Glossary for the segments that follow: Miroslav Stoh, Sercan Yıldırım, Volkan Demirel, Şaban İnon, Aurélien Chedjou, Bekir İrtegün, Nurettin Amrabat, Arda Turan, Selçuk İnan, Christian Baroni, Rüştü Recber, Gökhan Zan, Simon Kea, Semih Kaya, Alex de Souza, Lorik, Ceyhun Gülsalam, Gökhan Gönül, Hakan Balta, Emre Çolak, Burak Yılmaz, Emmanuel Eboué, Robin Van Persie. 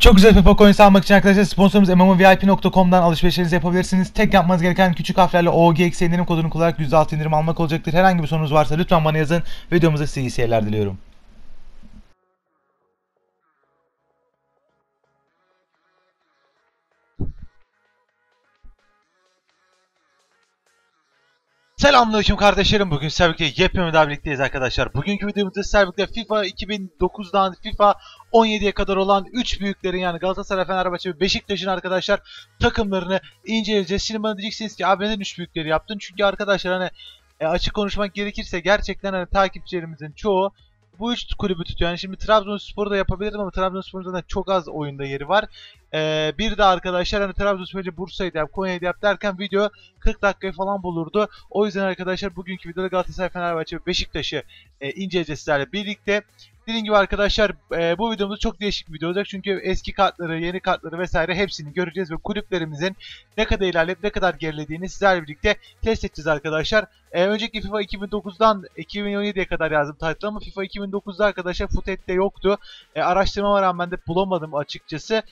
Çok güzel FIFA coins almak için arkadaşlar sponsorumuz mmovip.com'dan alışverişlerinizi yapabilirsiniz. Tek yapmanız gereken küçük harflerle OGX indirim kodunu kullanarak %6 indirim almak olacaktır. Herhangi bir sorunuz varsa lütfen bana yazın. Videomuza size iyi seyirler diliyorum. Selamünaleyküm kardeşlerim. Bugün Servet'le yepyeni daha birlikteyiz arkadaşlar. Bugünkü videomuzda Servet'le FIFA 2009'dan FIFA 17'ye kadar olan 3 büyüklerin yani Galatasaray, Fenerbahçe ve Beşiktaş'ın arkadaşlar takımlarını inceleyeceğiz. Şimdi bana diyeceksiniz ki abi neden 3 büyükleri yaptın? Çünkü arkadaşlar hani açık konuşmak gerekirse gerçekten hani takipçilerimizin çoğu bu 3 kulübü tutuyor. Yani şimdi Trabzonspor'u da yapabilirim ama Trabzonspor'un da çok az oyunda yeri var. Bir de arkadaşlar hani Trabzonspor'u Bursa'yı da yap, Konya'yı da yap derken video 40 dakikayı falan bulurdu. O yüzden arkadaşlar bugünkü videoda Galatasaray, Fenerbahçe ve Beşiktaş'ı inceleyeceğiz sizlerle birlikte. Dediğim gibi arkadaşlar bu videomuz çok değişik bir video olacak. Çünkü eski kartları, yeni kartları vesaire hepsini göreceğiz ve kulüplerimizin ne kadar ilerleyip ne kadar gerilediğini sizlerle birlikte test edeceğiz arkadaşlar. Önceki FIFA 2009'dan 2017'ye kadar yazdım title ama FIFA 2009'da arkadaşlar Footet'te yoktu. Araştırmama rağmen de bulamadım açıkçası.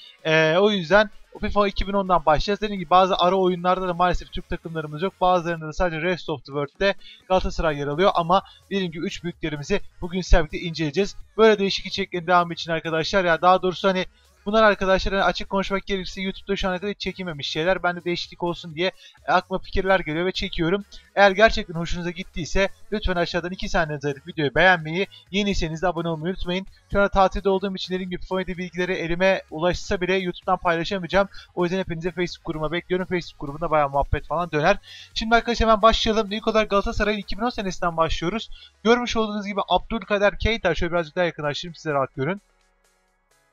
O yüzden FIFA 2010'dan başlayacağız. Dediğim gibi bazı ara oyunlarda da maalesef Türk takımlarımız yok. Bazılarında da sadece Rest of the World'de Galatasaray yer alıyor. Ama dediğim gibi 3 büyüklerimizi bugün sizlerle birlikte inceleyeceğiz. Böyle değişik içeriklerin devamı için arkadaşlar ya daha doğrusu hani bunlar arkadaşlar hani açık konuşmak gerekirse YouTube'da şu ana kadar hiç çekilmemiş şeyler. Ben de değişiklik olsun diye aklıma fikirler geliyor ve çekiyorum. Eğer gerçekten hoşunuza gittiyse lütfen aşağıdan 2 saniyenize ayırıp videoyu beğenmeyi, yeniyseniz de abone olmayı unutmayın. Şu an tatilde olduğum için dediğim gibi FIFA'da bilgileri elime ulaşsa bile YouTube'dan paylaşamayacağım. O yüzden hepinize Facebook grubuma bekliyorum. Facebook grubunda bayağı muhabbet falan döner. Şimdi arkadaşlar hemen başlayalım. İlk olarak Galatasaray'ın 2010 senesinden başlıyoruz. Görmüş olduğunuz gibi Abdülkadir Keita. Şöyle birazcık daha yakınlaştırayım sizlere rahat görün.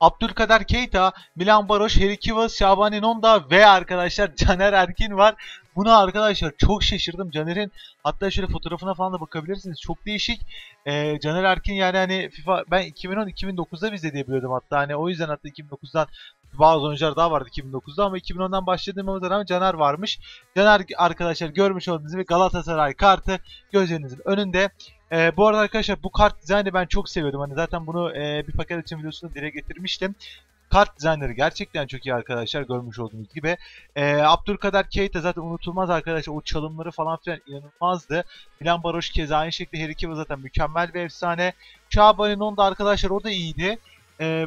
Abdülkadir Keita, Milan Baroš, Harry Kewell, Şaban İnon'da ve arkadaşlar Caner Erkin var. Buna arkadaşlar çok şaşırdım. Caner'in hatta şöyle fotoğrafına falan da bakabilirsiniz. Çok değişik. Caner Erkin yani hani FIFA ben 2010-2009'da bizde diye biliyordum hatta. Hani o yüzden hatta 2009'dan bazı oyuncular daha vardı 2009'da ama 2010'dan başladığımızda rağmen Caner varmış. Caner arkadaşlar görmüş olduğunuz gibi Galatasaray kartı gözlerinizin önünde. Bu arada arkadaşlar bu kart dizaynı ben çok seviyordum. Hani zaten bunu bir paket açım videosunda dile getirmiştim. Kart dizaynları gerçekten çok iyi arkadaşlar görmüş olduğunuz gibi. Abdülkadir Keita zaten unutulmaz arkadaşlar. O çalımları falan filan inanılmazdı. Milan Baroš keza aynı şekilde Harry Kewell zaten mükemmel bir efsane. Şaban İnon da arkadaşlar o da iyiydi.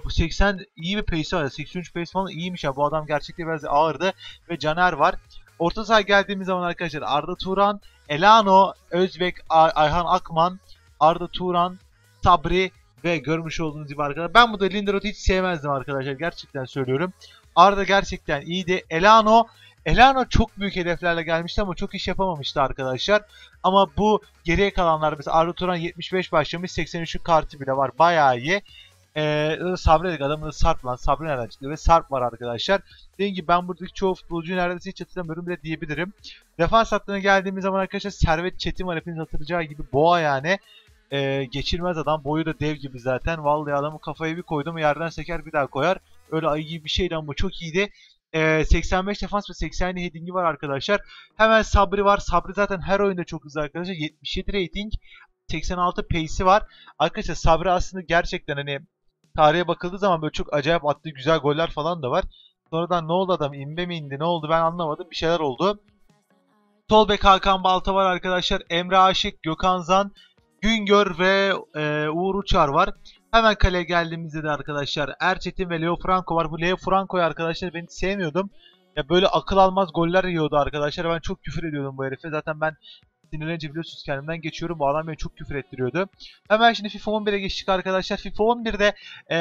Bu 80 iyi bir pace var. 83 pace falan iyiymiş ya. Bu adam gerçekten biraz ağırdı. Ve Caner var. Orta saha geldiğimiz zaman arkadaşlar Arda Turan, Elano, Özbek, Ayhan Akman, Arda Turan, Sabri ve görmüş olduğunuz gibi arkadaşlar. Ben burada Linderoth'u hiç sevmezdim arkadaşlar. Gerçekten söylüyorum. Arda gerçekten iyiydi. Elano çok büyük hedeflerle gelmişti ama çok iş yapamamıştı arkadaşlar. Ama bu geriye kalanlar mesela Arda Turan 75 başlamış. 83'ün kartı bile var. Bayağı iyi. Sabri dedik adamın adı Sarp lan. Sabri nereden çıktı? Ve Sarp var arkadaşlar. Dediğim gibi ben buradaki çoğu futbolcuyu neredeyse hiç hatırlamıyorum bile diyebilirim. Defans hattına geldiğimiz zaman arkadaşlar Servet Çetin var. Hepiniz hatırlayacağı gibi boğa yani. Geçirmez adam. Boyu da dev gibi zaten. Vallahi adamı kafaya bir koydum. Yerden seker bir daha koyar. Öyle ayı gibi bir şeydi ama çok iyiydi. 85 defans ve 87 heading'i var arkadaşlar. Hemen Sabri var. Sabri zaten her oyunda çok hızlı arkadaşlar. 77 rating. 86 pace'i var. Arkadaşlar Sabri aslında gerçekten hani tarihe bakıldığı zaman böyle çok acayip attığı güzel goller falan da var. Sonradan ne oldu adam? İnbe mi indi? Ne oldu? Ben anlamadım. Bir şeyler oldu. Sol bek Hakan Balta var arkadaşlar. Emre Aşık, Gökhan Zan, Güngör ve Uğur Uçar var. Hemen kaleye geldiğimizde de arkadaşlar Erçetin ve Leo Franco var. Bu Leo Franco'yu arkadaşlar ben hiç sevmiyordum. Ya böyle akıl almaz goller yiyordu arkadaşlar. Ben çok küfür ediyordum bu herife. Zaten ben sinirlenince biliyorsunuz kendimden geçiyorum. Bu adam beni çok küfür ettiriyordu. Hemen şimdi FIFA 11'e geçtik arkadaşlar. FIFA 11'de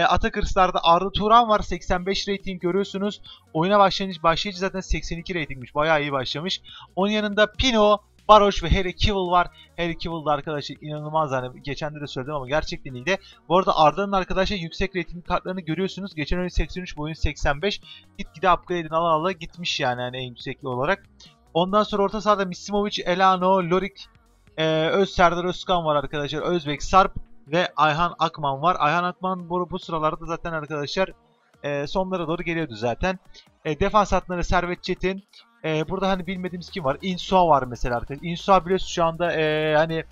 Atakırslar'da Arda Turan var. 85 rating görüyorsunuz. Oyuna başlayıcı zaten 82 ratingmiş. Bayağı iyi başlamış. Onun yanında Pino, Baroš ve Harry Kewell var. Harry Kewell da arkadaşlar inanılmaz hani geçen de söyledim ama gerçekten iyiydi. Bu arada Arda'nın arkadaşlar yüksek rating kartlarını görüyorsunuz. Geçen oyun 83, bu oyun 85. Gitgide upgrade'in ala gitmiş yani, yani en yüksekli olarak. Ondan sonra orta sahada Misimovic, Elano, Lorik, Serdar Özkan var arkadaşlar. Özbek, Sarp ve Ayhan Akman var. Ayhan Akman bu sıralarda zaten arkadaşlar sonlara doğru geliyordu zaten. Defans hattında Servet Çetin. Burada hani bilmediğimiz kim var? Insua var mesela arkadaşlar. Insua biliyorsunuz şu anda hani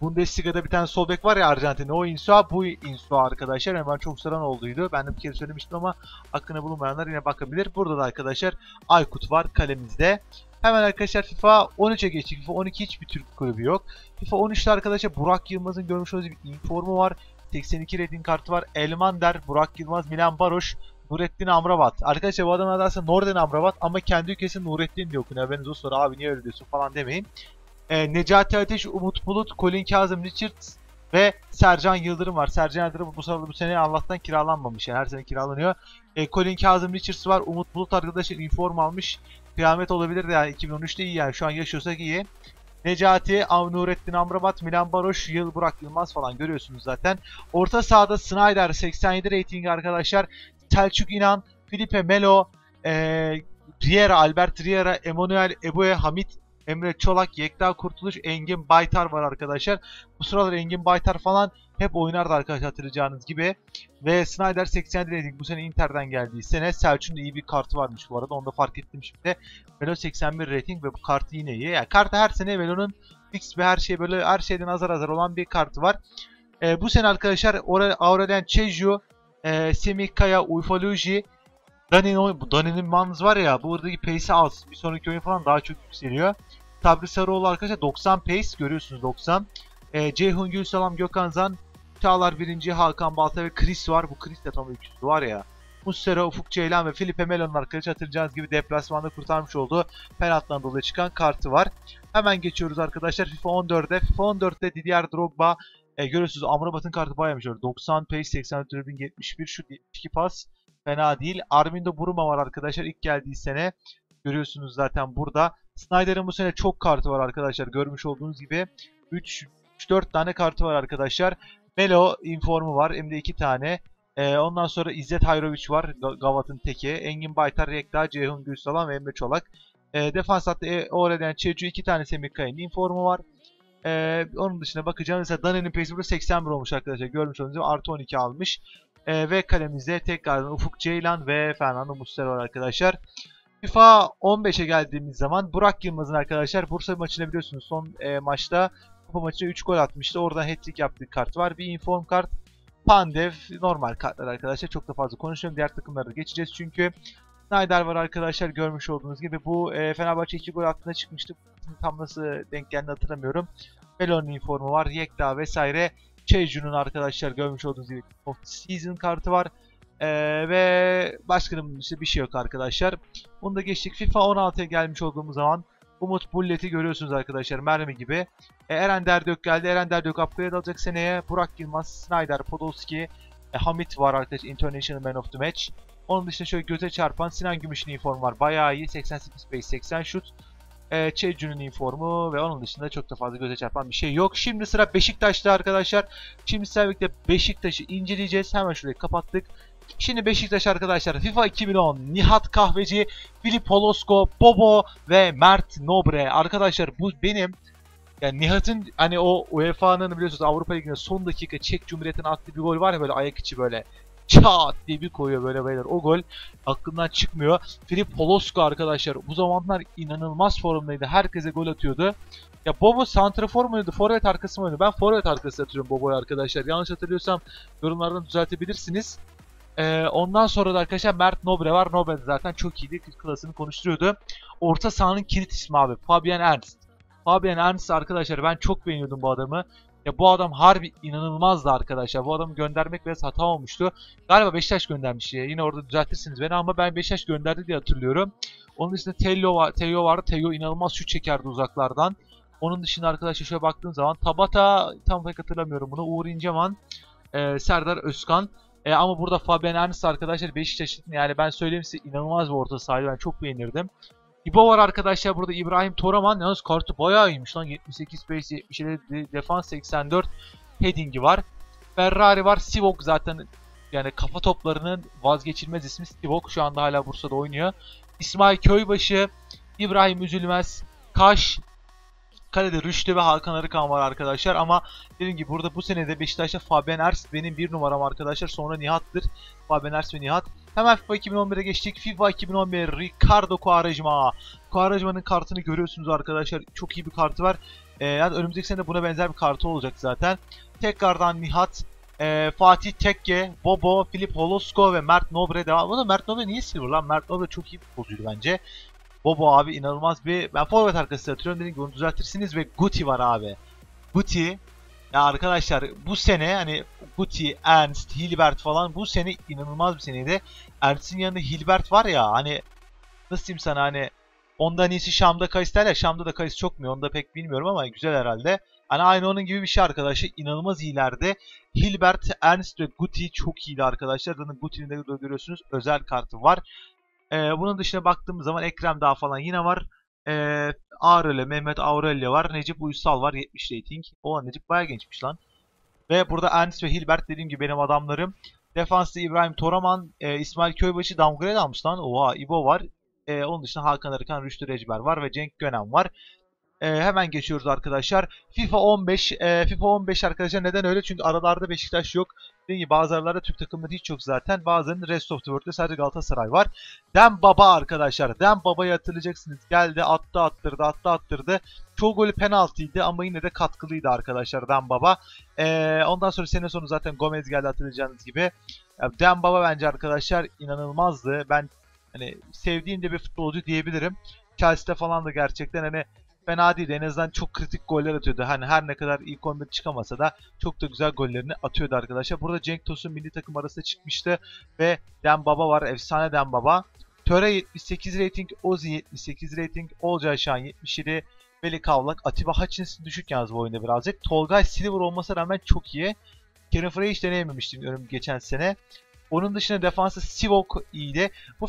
Bundesliga'da bir tane sol bek var ya Arjantin'de, o Insua, bu Insua arkadaşlar. Yani ben çok saran olduydu. Ben de bir kere söylemiştim ama aklına bulunmayanlar yine bakabilir. Burada da arkadaşlar Aykut var kalemizde. Hemen arkadaşlar FIFA 13'e geçtik. FIFA 12 hiçbir Türk kulübü yok. FIFA 13'te arkadaşlar Burak Yılmaz'ın görmüş olduğunuz bir informu var. 82 rating kartı var. Elmander, Burak Yılmaz, Milan Baroš, Nurettin Amrabat. Arkadaşlar bu adamın adı aslında Norden Amrabat ama kendi ülkesi Nurettin diye okunuyor. Haberiniz olsun, abi niye öyle diyorsun falan demeyin. Necati Ateş, Umut Bulut, Colin Kazım Richards ve Sercan Yıldırım var. Sercan Yıldırım bu sene Allah'tan kiralanmamış. Yani her sene kiralanıyor. Colin Kazım Richards var. Umut Bulut arkadaşlar inform almış. Kıyamet olabilir de yani 2013'te iyi yani. Şu an yaşıyorsak iyi. Necati, Nurettin Amrabat, Milan Baroš, Burak Yılmaz falan görüyorsunuz zaten. Orta sahada Sneijder 87 rating arkadaşlar. Selçuk İnan, Felipe Melo, Riera, Albert Riera, Emmanuel Eboué, Hamit, Emre Çolak, Yekta Kurtuluş, Engin Baytar var arkadaşlar. Bu sıralar Engin Baytar falan hep oynardı arkadaşlar hatırlayacağınız gibi. Ve Sneijder 87 rating, bu sene Inter'den geldiği sene. Selçuk'un iyi bir kartı varmış bu arada, onu da fark ettim şimdi. Melo 81 rating ve bu kartı yine iyi. Yani kartı her sene Melo'nun fix ve her şey böyle her şeyden azar azar olan bir kartı var. Bu sene arkadaşlar Aurélien Chedjou, Semih Kaya, Uyfaluji, Dani'nin manz var ya, bu buradaki pace'i az. Bir sonraki oyun falan daha çok yükseliyor. Sabri Sarıoğlu arkadaşlar 90 pace görüyorsunuz, 90. Ceyhun Gülsalam, Gökhan Zan, Çağlar 1. Hakan Balta ve Chris var. Bu Chris de tam üçlüsü var ya. Muslera, Ufuk Ceylan ve Felipe Melo'nun arkadaşlar hatırlayacağınız gibi deplasmanda kurtarmış olduğu penaltıdan dolayı çıkan kartı var. Hemen geçiyoruz arkadaşlar FIFA 14'e. FIFA 14'te Didier Drogba, görüyorsunuz Amrabat'ın kartı bayağıymış öyle. 90 pace, 80 dribbling, 71 şut, 72 pas. Fena değil. Armindo Buruma var arkadaşlar ilk geldiği sene. Görüyorsunuz zaten burada. Sneijder'in bu sene çok kartı var arkadaşlar. Görmüş olduğunuz gibi 3-4 tane kartı var arkadaşlar. Melo informu var. Hem de 2 tane. Ondan sonra İzzet Hayroviç var. Gavat'ın teki. Engin Baytar, Rekta, Ceyhun Gülsalam ve Emre Çolak. Defans hattı Aurélien Chedjou, 2 tane Semih Kaya'nın informu var. Onun dışına bakacağım. Mesela Dane'nin Facebook'u 81 olmuş arkadaşlar. Görmüş olduğunuz gibi artı 12 almış. Ve kalemizde tekrardan Ufuk Ceylan ve Fernando Muslera var arkadaşlar. FIFA 15'e geldiğimiz zaman Burak Yılmaz'ın arkadaşlar Bursa maçını biliyorsunuz son maçta, kupa maçında 3 gol atmıştı. Oradan hat-trick yaptığı kart var. Bir inform kart, Pandev, normal kartlar arkadaşlar. Çok da fazla konuşuyorum. Diğer takımlara da geçeceğiz çünkü. Sneijder var arkadaşlar görmüş olduğunuz gibi. Bu Fenerbahçe 2 gol attığına çıkmıştı. Tam nasıl denk geldiğini hatırlamıyorum. Melo'nun informu var. Yekta vesaire. Chedjou'nun arkadaşlar görmüş olduğunuz gibi off-season kartı var. Ve başkanımın işte bir şey yok arkadaşlar. Bunu da geçtik. FIFA 16'ya gelmiş olduğumuz zaman Umut Bullet'i görüyorsunuz arkadaşlar mermi gibi. Eren Derdök geldi. Eren Derdök upgrade alacak seneye. Burak Yılmaz, Sneijder, Podolski, Hamit var arkadaşlar. International Man of the Match. Onun dışında şöyle göze çarpan Sinan Gümüş'ün informu var. Bayağı iyi. 88 pace, 80 şut. Çecu'nun informu ve onun dışında çok da fazla göze çarpan bir şey yok. Şimdi sıra Beşiktaş'ta arkadaşlar. Şimdi sizlerle birlikte Beşiktaş'ı inceleyeceğiz. Hemen şurayı kapattık. Şimdi Beşiktaş arkadaşlar FIFA 2010 Nihat Kahveci, Filip Holosko, Bobo ve Mert Nobre. Arkadaşlar bu benim yani Nihat'ın hani o UEFA'nın biliyorsunuz Avrupa Ligi'nde son dakika Çek Cumhuriyeti'nin attığı bir gol var ya böyle ayak içi böyle. Çat diye bir koyuyor böyle beyler. O gol aklımdan çıkmıyor. Filip Holosko arkadaşlar bu zamanlar inanılmaz formdaydı. Herkese gol atıyordu. Ya Bobo santrafor muydu? Forvet arkası mıydı? Ben forvet arkası atıyorum Bobo'ya arkadaşlar. Yanlış hatırlıyorsam yorumlardan düzeltebilirsiniz. Ondan sonra da arkadaşlar Mert Nobre var. Nobre zaten çok iyiydi. Klasını konuşturuyordu. Orta sahanın kilit ismi abi. Fabian Ernst. Fabian Ernst arkadaşlar ben çok beğeniyordum bu adamı. Ya bu adam harbi inanılmazdı arkadaşlar. Bu adamı göndermek biraz hata olmuştu. Galiba Beşiktaş göndermiş. Yine orada düzeltirsiniz beni ama ben Beşiktaş gönderdi diye hatırlıyorum. Onun dışında Tello vardı. Tello inanılmaz şut çekerdi uzaklardan. Onun dışında arkadaşlar şöyle baktığım zaman Tabata tam pek hatırlamıyorum bunu. Uğur İnceman, Serdar Özkan. Ama burada Fabian Ernst arkadaşlar Beşiktaş'ın yani ben söyleyeyim size inanılmaz bir orta sahaydı. Ben çok beğenirdim. İbo var arkadaşlar burada İbrahim Toraman, yalnız kartı bayağı iyiymiş lan 78 pace, 77 defans, 84 heading'i var. Ferrari var, Sivok zaten yani kafa toplarının vazgeçilmez ismi Sivok, şu anda hala Bursa'da oynuyor. İsmail Köybaşı, İbrahim Üzülmez, Kaş, kalede Rüştü ve Hakan Arıkan var arkadaşlar ama dediğim gibi burada bu senede Beşiktaş'ta Fabian Ernst benim bir numaram arkadaşlar, sonra Nihat'tır. Fabian Ernst ve Nihat. Hemen FIFA 2011'e geçtik. FIFA 2011 Ricardo Quaresma. Quaresma'nın kartını görüyorsunuz arkadaşlar. Çok iyi bir kartı var. Yani önümüzdeki sene de buna benzer bir kartı olacak zaten. Tekrardan Nihat, Fatih Tekke, Bobo, Filip Holosko ve Mert Nobre devam. Bu da Mert Nobre niye silver lan? Mert Nobre çok iyi bir pozuydu bence. Bobo abi inanılmaz bir... Ben forvet arkası atıyorum, dediğim gibi onu düzeltirsiniz. Ve Guti var abi. Guti. Ya arkadaşlar bu sene hani Guti, Ernst, Hilbert falan bu sene inanılmaz bir seneydi. Ernst'in yanında Hilbert var ya, hani nasıl diyeyim sana, hani ondan iyisi Şam'da Kayıs derler. Şam'da da Kayıs çok mu? Onu da pek bilmiyorum ama güzel herhalde. Hani aynı onun gibi bir şey arkadaşlar. İnanılmaz iyilerdi. Hilbert, Ernst ve Guti çok iyiydi arkadaşlar. Zaten Guti'nin de görüyorsunuz özel kartı var. Bunun dışına baktığımız zaman Ekrem Dağ falan yine var. Aurelio, Mehmet Aurelio var. Necip Uysal var. 70 rating. O Necip bayağı gençmiş lan. Ve burada Ernst ve Hilbert dediğim gibi benim adamlarım. Defansta İbrahim Toraman, İsmail Köybaşı downgrade almış lan. Oha, İbo var. Onun dışında Hakan Arıkan, Rüştü Recber var ve Cenk Gönen var. Hemen geçiyoruz arkadaşlar. FIFA 15. FIFA 15 arkadaşlar neden öyle? Çünkü aralarda Beşiktaş yok. Dediğim gibi bazı aralarda Türk takımları hiç yok zaten. Bazılarının Rest of the World'da sadece Galatasaray var. Dembaba arkadaşlar. Dembaba'yı hatırlayacaksınız. Geldi, attı, attırdı, attı, attırdı. Çoğu golü penaltıydı ama yine de katkılıydı arkadaşlar Dembaba. Ondan sonra sene sonu zaten Gomez geldi hatırlayacağınız gibi. Dembaba bence arkadaşlar inanılmazdı. Ben hani sevdiğim de bir futbolcu diyebilirim. Chelsea'de falan da gerçekten hani fena değildi. En azından çok kritik goller atıyordu. Hani her ne kadar ilk 11'de çıkamasa da çok da güzel gollerini atıyordu arkadaşlar. Burada Cenk Tosun milli takım arasında çıkmıştı. Ve Dembaba var. Efsane Dembaba. Töre 78 rating. Ozi 78 rating. Olcay Şahin 77. Veli Kavlak. Atiba Hutchinson düşük yalnız bu oyunda birazcık. Tolgay Silver olmasına rağmen çok iyi. Kevin Frey'i hiç deneyememiştim diyorum geçen sene. Onun dışında defansı Sivok iyiydi. Bu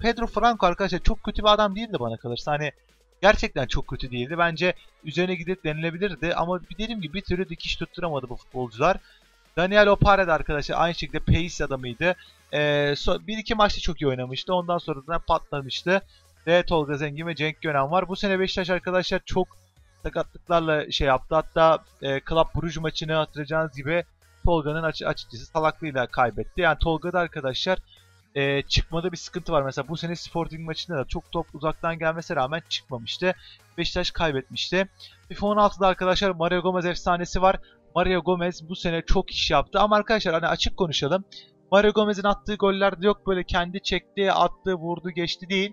Pedro Franco arkadaşlar çok kötü bir adam değildi bana kalırsa. Hani gerçekten çok kötü değildi. Bence üzerine gidip denilebilirdi. Ama dediğim gibi bir türlü dikiş tutturamadı bu futbolcular. Daniel Opare de arkadaşlar aynı şekilde pace adamıydı. Bir iki maçta çok iyi oynamıştı. Ondan sonra da patlamıştı. Ve Tolga Zengin ve Cenk Gönen var. Bu sene Beşiktaş arkadaşlar çok sakatlıklarla şey yaptı. Hatta Club Brugge maçını hatırlayacağınız gibi Tolga'nın açıkçası salaklığıyla kaybetti. Yani Tolga'da arkadaşlar çıkmada bir sıkıntı var. Mesela bu sene Sporting maçında da çok top uzaktan gelmesine rağmen çıkmamıştı. Beşiktaş kaybetmişti. FIFA 16'da arkadaşlar Mario Gomez efsanesi var. Mario Gomez bu sene çok iş yaptı. Ama arkadaşlar hani açık konuşalım. Mario Gomez'in attığı gollerde yok böyle kendi çekti, attı, vurdu, geçti değil.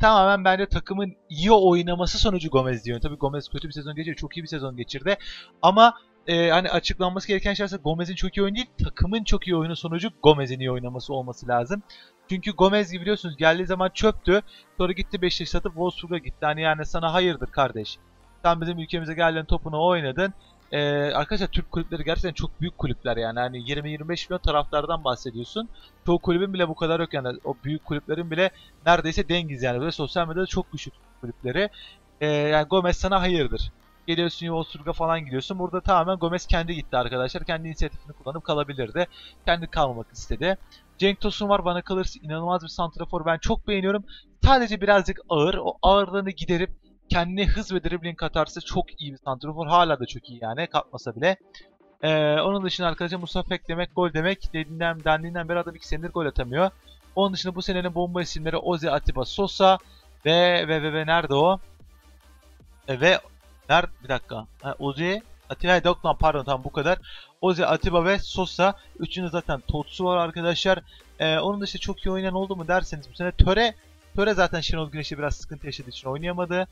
Tamamen bence takımın iyi oynaması sonucu Gomez diyor. Tabii Gomez kötü bir sezon geçirdi. Çok iyi bir sezon geçirdi. Ama hani açıklanması gereken şeyse Gomez'in çok iyi oyunu değil, takımın çok iyi oyunu sonucu Gomez'in iyi oynaması olması lazım. Çünkü Gomez gibi biliyorsunuz geldiği zaman çöptü. Sonra gitti Beşiktaş'ı satıp Wolfsburg'a gitti. Hani yani sana hayırdır kardeş. Sen bizim ülkemize geldiğin topunu oynadın. Arkadaşlar Türk kulüpleri gerçekten çok büyük kulüpler yani. Hani 20-25 milyon taraftardan bahsediyorsun. Çoğu kulübün bile bu kadar yok yani. O büyük kulüplerin bile neredeyse dengiz yani. Böyle sosyal medyada çok güçlü kulüpleri. Yani Gomez sana hayırdır. Geliyorsun Wolfsburg'a falan gidiyorsun. Burada tamamen Gomez kendi gitti arkadaşlar. Kendi inisiyatifini kullanıp kalabilirdi. Kendi kalmamak istedi. Cenk Tosun var bana kalırsa inanılmaz bir santrafor. Ben çok beğeniyorum. Sadece birazcık ağır. O ağırlığını giderip kendine hız ve dribbling katarsa çok iyi bir santrafor. Hala da çok iyi yani kapmasa bile. Onun dışında arkadaşlar Musa Pek demek gol demek. Dendiğinden beri adam 2 senedir gol atamıyor. Onun dışında bu senenin bomba isimleri Ozi, Atiba, Sosa ve nerede o? Bir dakika. Ozi, Atilla Doklan pardon tam bu kadar. Ozi, Atiba ve Sosa. Üçünde zaten Totsu var arkadaşlar. Onun dışında çok iyi oynayan oldu mu derseniz bu sene Töre zaten Şenol Güneş'e biraz sıkıntı yaşadığı için oynayamadı.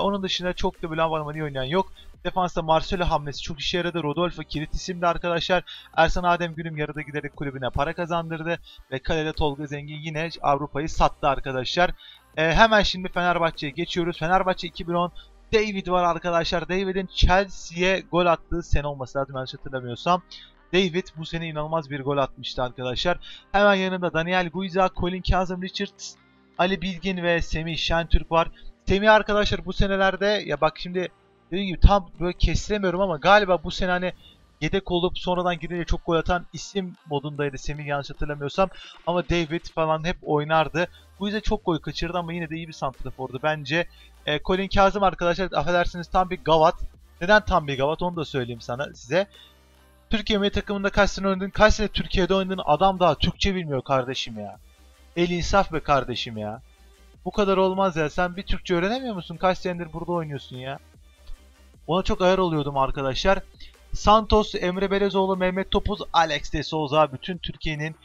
Onun dışında çok da Bülent Varman'ı iyi oynayan yok. Defansta Marcelo hamlesi çok işe yaradı. Rodolfo kilit isimdi arkadaşlar. Ersan Adem Gülüm yarıda giderek kulübüne para kazandırdı. Ve kalede Tolga Zengin yine Avrupa'yı sattı arkadaşlar. Hemen şimdi Fenerbahçe'ye geçiyoruz. Fenerbahçe 2010 David var arkadaşlar. David'in Chelsea'ye gol attığı sene olması lazım yanlış hatırlamıyorsam. David bu sene inanılmaz bir gol atmıştı arkadaşlar. Hemen yanında Daniel Guiza, Colin Kazım Richards, Ali Bilgin ve Semih Şentürk var. Semih arkadaşlar bu senelerde ya bak şimdi dediğim gibi tam böyle kestiremiyorum ama galiba bu sene hani yedek olup sonradan gidince çok gol atan isim modundaydı Semih yanlış hatırlamıyorsam. Ama David falan hep oynardı. Bu yüzden çok gol kaçırdı ama yine de iyi bir santrafordu bence. Colin Kazım arkadaşlar affedersiniz tam bir gavat. Neden tam bir gavat onu da söyleyeyim size. Türkiye milli takımında kaç sene oynadın? Kaç sene Türkiye'de oynadın? Adam daha Türkçe bilmiyor kardeşim ya. El insaf be kardeşim ya. Bu kadar olmaz ya. Sen bir Türkçe öğrenemiyor musun? Kaç senedir burada oynuyorsun ya. Ona çok ayar oluyordum arkadaşlar. Santos, Emre Belezoğlu, Mehmet Topuz, Alex de Souza, bütün Türkiye'nin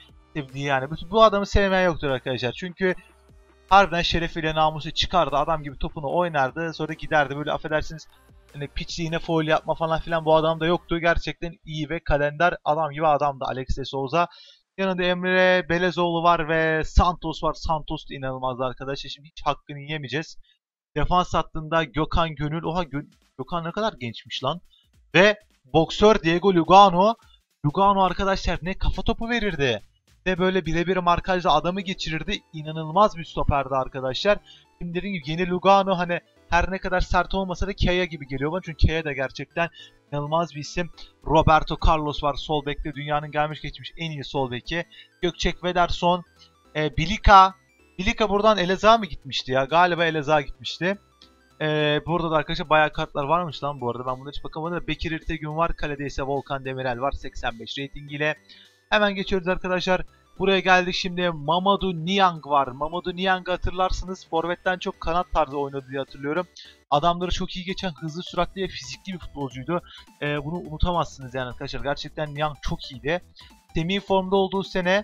yani bütün bu adamı sevmeyen yoktur arkadaşlar. Çünkü harbiden şerefiyle namusu çıkardı, adam gibi topunu oynardı, sonra giderdi. Böyle affedersiniz hani piçliğine foul yapma falan filan bu adamda yoktu. Gerçekten iyi ve kalender adam gibi adamdı Alex de Souza. Yanında Emre Belezoğlu var ve Santos var. Santos da inanılmazdı arkadaşlar. Şimdi hiç hakkını yemeyeceğiz. Defans hattında Gökhan Gönül. Oha Gökhan ne kadar gençmiş lan. Ve boksör Diego Lugano. Lugano arkadaşlar ne kafa topu verirdi. Ne böyle birebir markajla adamı geçirirdi. İnanılmaz bir stoperdi arkadaşlar. Şimdi dediğim gibi yeni Lugano hani her ne kadar sert olmasa da Keita gibi geliyor bana. Çünkü Keita da gerçekten inanılmaz bir isim. Roberto Carlos var sol bekte. Dünyanın gelmiş geçmiş en iyi sol beki. Gökçek Vederson. Bilika. Bilika buradan Elazığ'a mı gitmişti ya? Galiba Elazığ'a gitmişti. Burada da arkadaşlar bayağı kartlar varmış lan bu arada. Ben buna hiç bakamadım. Bekir İrtegün var. Kalede ise Volkan Demirel var. 85 reytingiyle. Hemen geçiyoruz arkadaşlar. Buraya geldik şimdi. Mamadou Niang var. Mamadou Niang'ı hatırlarsınız. Forvet'ten çok kanat tarzı oynadı diye hatırlıyorum. Adamları çok iyi geçen hızlı, süratli ve fizikli bir futbolcuydu. Bunu unutamazsınız yani arkadaşlar. Gerçekten Niang çok iyiydi. Semih formda olduğu sene.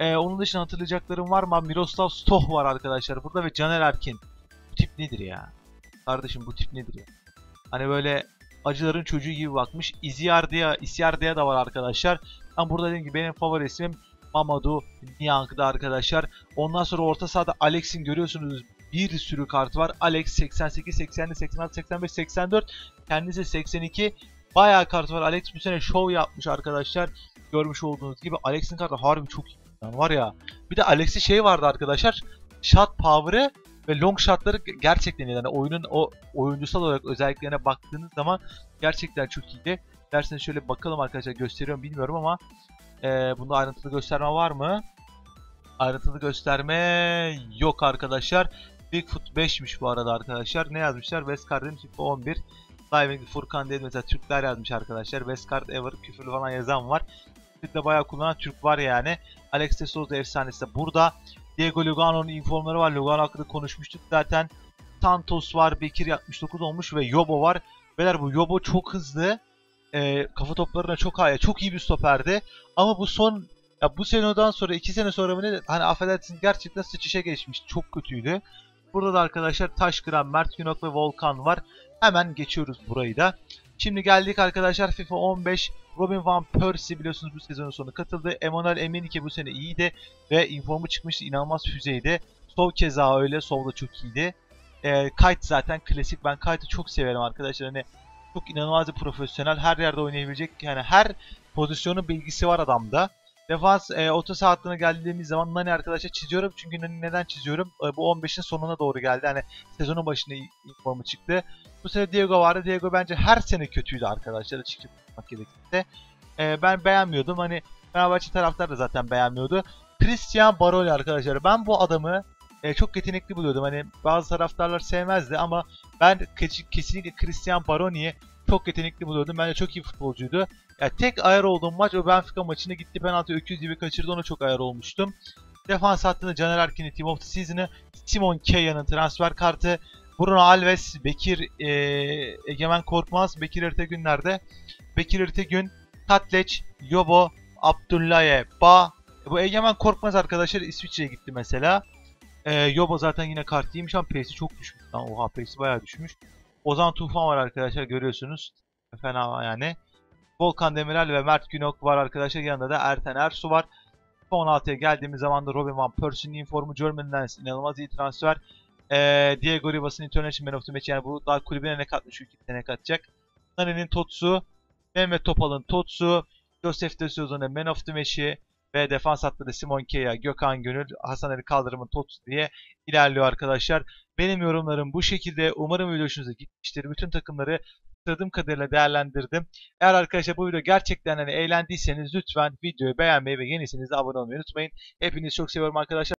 Onun dışında hatırlayacaklarım var mı? Miroslav Stoh var arkadaşlar burada ve Caner Erkin. Bu tip nedir ya? Kardeşim bu tip nedir ya? Hani böyle acıların çocuğu gibi bakmış. İsyardiya da var arkadaşlar. Ben burada dediğim gibi benim favori isim Mamadou Niang'da arkadaşlar. Ondan sonra orta sahada Alex'in görüyorsunuz bir sürü kart var. Alex 88, 87, 86, 85, 84. Kendisi 82. Bayağı kart var. Alex bu sene şov yapmış arkadaşlar. Görmüş olduğunuz gibi Alex'in kartı harbi çok iyi. Yani var ya. Bir de Alex'i şey vardı arkadaşlar. Shot power'ı ve long shot'ları gerçekten yani oyunun o oyuncusal olarak özelliklerine baktığınız zaman gerçekten çok iyiydi. Derseniz şöyle bakalım arkadaşlar, gösteriyorum bilmiyorum ama bunda ayrıntılı gösterme var mı? Ayrıntılı gösterme yok arkadaşlar. Bigfoot 5'miş bu arada arkadaşlar. Ne yazmışlar? Westcard demiş FIFA 11. Diving Furkan dedi mesela, Türkler yazmış arkadaşlar. Westcard ever küfürlü falan yazan var. Türk'te bayağı kullanan Türk var yani. Alex de Souza efsanesi de burada. Diego Lugano'nun informları var. Lugano hakkında konuşmuştuk zaten. Santos var. Bekir 69 olmuş ve Yobo var. Beyler bu Yobo çok hızlı. Kafa toplarına çok iyi bir stoperdi. Ama bu son ya bu seneden sonra 2 sene sonra mı ne hani affedersiniz gerçekten sıçışa geçmiş. Çok kötüydü. Burada da arkadaşlar Taşkıran, Mert Günok ve Volkan var. Hemen geçiyoruz burayı da. Şimdi geldik arkadaşlar FIFA 15. Robin Van Persie biliyorsunuz bu sezonun sonu katıldı. Emmanuel Emenike bu sene iyiydi ve informu çıkmıştı, inanılmaz füzeydi. Sov keza öyle, Sov da çok iyiydi. Kite zaten klasik, ben Kite'ı çok severim arkadaşlar hani. Çok inanılmaz bir profesyonel, her yerde oynayabilecek yani her pozisyonun bilgisi var adamda. Defans orta saha hattına geldiğimiz zaman Nani arkadaşlar çiziyorum çünkü Nani neden çiziyorum? Bu 15'in sonuna doğru geldi hani sezonun başında informu çıktı. Bu sene Diego vardı, Diego bence her sene kötüydü arkadaşlar açıkçası tutmak gerekirse. Ben beğenmiyordum hani Fenerbahçe taraftarı da zaten beğenmiyordu. Christian Baroli arkadaşlar ben bu adamı çok yetenekli buluyordum hani bazı taraftarlar sevmezdi ama ben kesinlikle Christian Baroni'yi çok yetenekli buluyordum. Bence çok iyi futbolcuydu. Yani tek ayar olduğum maç o Benfica maçına gitti, penaltı öküz gibi kaçırdı, ona çok ayar olmuştum. Defans hattında Caner Erkin'i, Team of the Season'ı, Simon Keya'nın transfer kartı, Bruno Alves, Bekir Egemen Korkmaz, Bekir Ertegün nerede? Bekir Ertegün, Tatleç, Yobo, Abdullaye, Ba. Bu Egemen Korkmaz arkadaşlar İsviçre'ye gitti mesela. Yobo zaten yine kart değilmiş ama PS'i çok düşmüş. Oha PS'i bayağı düşmüş. Ozan Tufan var arkadaşlar görüyorsunuz. Fena yani. Volkan Demirel ve Mert Günok var arkadaşlar. Yanında da Erten Ersu var. 16'ya geldiğimiz zaman da Robin Van Persie'nin informu Germany'den inanılmaz iyi transfer. Diego Ribas'ın International Man of the Match yani bu daha kulübüne ne katmış, ülkesine ne katacak. Nani'nin Totsu, Mehmet Topal'ın Totsu, Josef de Souza'nın Man of the Match'i ve defans hattında Simon Kea, Gökhan Gönül, Hasan Ali Kaldırım'ın Totsu diye ilerliyor arkadaşlar. Benim yorumlarım bu şekilde. Umarım video hoşunuza gitmiştir. Bütün takımları sıradığım kadarıyla değerlendirdim. Eğer arkadaşlar bu video gerçekten hani eğlendiyseniz lütfen videoyu beğenmeyi ve yeniyseniz de abone olmayı unutmayın. Hepinizi çok seviyorum arkadaşlar.